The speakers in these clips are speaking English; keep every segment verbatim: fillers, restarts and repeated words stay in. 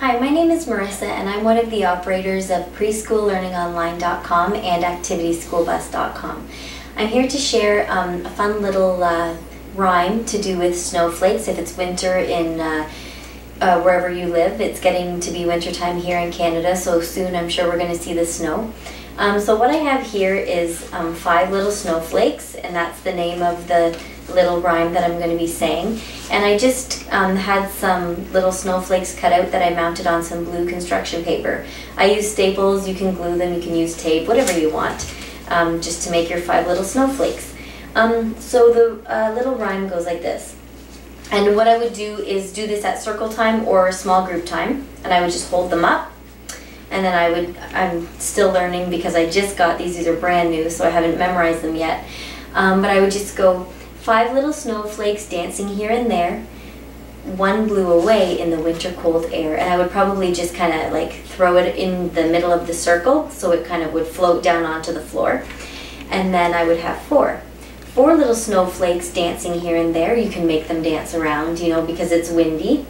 Hi, my name is Marissa and I'm one of the operators of Preschool Learning Online dot com and Activity School Bus dot com. I'm here to share um, a fun little uh, rhyme to do with snowflakes if it's winter in uh, uh, wherever you live. It's getting to be wintertime here in Canada, so soon I'm sure we're going to see the snow. Um, so what I have here is um, five little snowflakes, and that's the name of the little rhyme that I'm going to be saying. And I just um, had some little snowflakes cut out that I mounted on some blue construction paper. I use staples, you can glue them, you can use tape, whatever you want, um, just to make your five little snowflakes. Um, so the uh, little rhyme goes like this. And what I would do is do this at circle time or small group time, and I would just hold them up. And then I would, I'm still learning because I just got these, these are brand new, so I haven't memorized them yet. Um, but I would just go, five little snowflakes dancing here and there, one blew away in the winter cold air. And I would probably just kind of like throw it in the middle of the circle so it kind of would float down onto the floor. And then I would have four. Four little snowflakes dancing here and there. You can make them dance around, you know, because it's windy.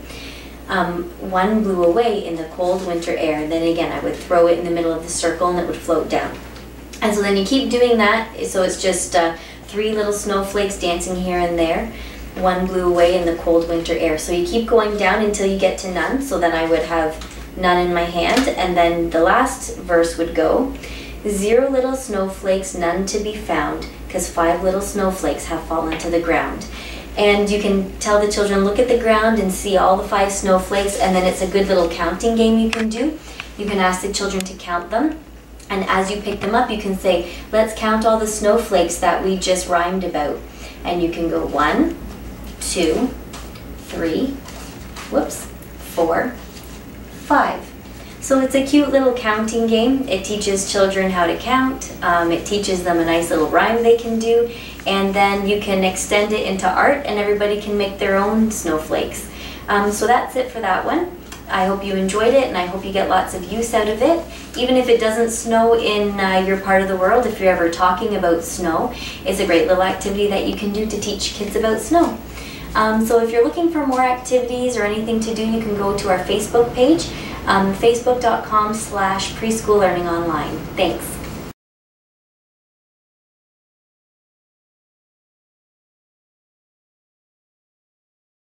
Um, one blew away in the cold winter air, and then again I would throw it in the middle of the circle and it would float down. And so then you keep doing that, so it's just uh, three little snowflakes dancing here and there, one blew away in the cold winter air. So you keep going down until you get to none, so then I would have none in my hand, and then the last verse would go, zero little snowflakes, none to be found, because five little snowflakes have fallen to the ground. And you can tell the children, look at the ground and see all the five snowflakes, and then it's a good little counting game you can do. You can ask the children to count them, and as you pick them up you can say, let's count all the snowflakes that we just rhymed about. And you can go one, two, three, whoops, four, five. So it's a cute little counting game. It teaches children how to count. Um, it teaches them a nice little rhyme they can do. And then you can extend it into art and everybody can make their own snowflakes. Um, so that's it for that one. I hope you enjoyed it and I hope you get lots of use out of it. Even if it doesn't snow in uh, your part of the world, if you're ever talking about snow, it's a great little activity that you can do to teach kids about snow. Um, so if you're looking for more activities or anything to do, you can go to our Facebook page. Um, Facebook dot com slash Preschool Learning Online. Thanks.